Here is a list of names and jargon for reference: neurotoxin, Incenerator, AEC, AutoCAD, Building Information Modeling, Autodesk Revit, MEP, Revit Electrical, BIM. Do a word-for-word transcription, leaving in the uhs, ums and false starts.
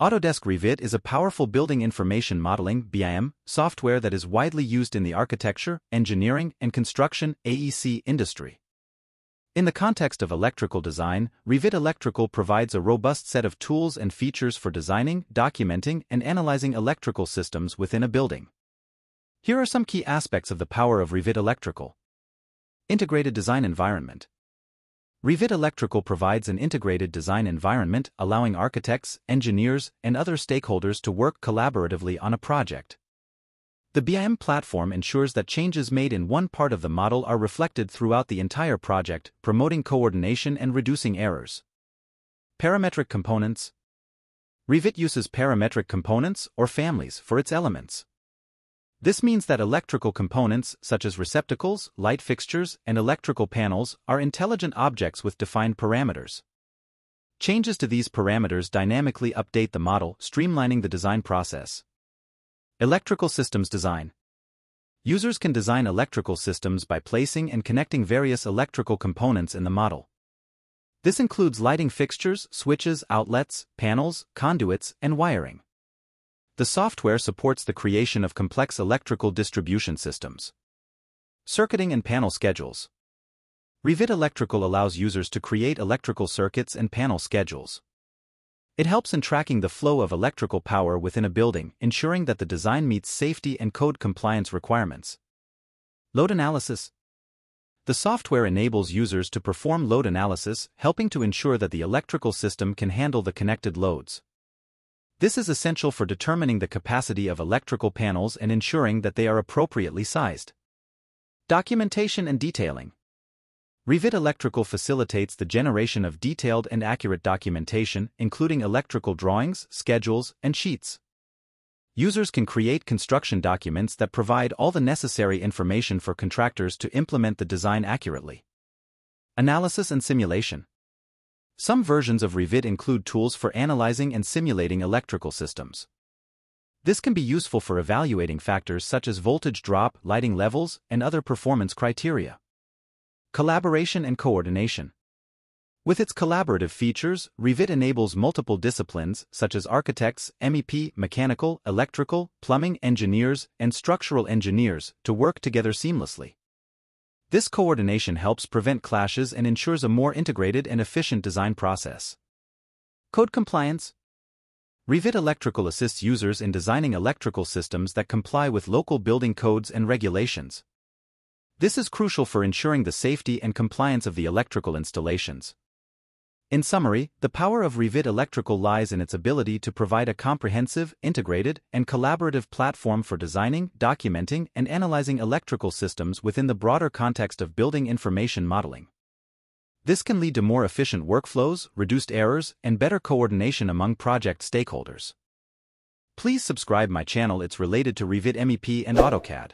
Autodesk Revit is a powerful building information modeling (B I M) software that is widely used in the architecture, engineering, and construction (A E C) industry. In the context of electrical design, Revit Electrical provides a robust set of tools and features for designing, documenting, and analyzing electrical systems within a building. Here are some key aspects of the power of Revit Electrical. Integrated Design Environment. Revit Electrical provides an integrated design environment, allowing architects, engineers, and other stakeholders to work collaboratively on a project. The B I M platform ensures that changes made in one part of the model are reflected throughout the entire project, promoting coordination and reducing errors. Parametric Components. Revit uses parametric components, or families, for its elements. This means that electrical components such as receptacles, light fixtures, and electrical panels are intelligent objects with defined parameters. Changes to these parameters dynamically update the model, streamlining the design process. Electrical systems design. Users can design electrical systems by placing and connecting various electrical components in the model. This includes lighting fixtures, switches, outlets, panels, conduits, and wiring. The software supports the creation of complex electrical distribution systems. Circuiting and panel schedules. Revit Electrical allows users to create electrical circuits and panel schedules. It helps in tracking the flow of electrical power within a building, ensuring that the design meets safety and code compliance requirements. Load analysis. The software enables users to perform load analysis, helping to ensure that the electrical system can handle the connected loads. This is essential for determining the capacity of electrical panels and ensuring that they are appropriately sized. Documentation and detailing. Revit Electrical facilitates the generation of detailed and accurate documentation, including electrical drawings, schedules, and sheets. Users can create construction documents that provide all the necessary information for contractors to implement the design accurately. Analysis and simulation. Some versions of Revit include tools for analyzing and simulating electrical systems. This can be useful for evaluating factors such as voltage drop, lighting levels, and other performance criteria. Collaboration and coordination. With its collaborative features, Revit enables multiple disciplines such as architects, M E P, mechanical, electrical, plumbing engineers, and structural engineers to work together seamlessly. This coordination helps prevent clashes and ensures a more integrated and efficient design process. Code compliance. Revit Electrical assists users in designing electrical systems that comply with local building codes and regulations. This is crucial for ensuring the safety and compliance of the electrical installations. In summary, the power of Revit Electrical lies in its ability to provide a comprehensive, integrated, and collaborative platform for designing, documenting, and analyzing electrical systems within the broader context of building information modeling. This can lead to more efficient workflows, reduced errors, and better coordination among project stakeholders. Please subscribe my channel. It's related to Revit, M E P, and AutoCAD.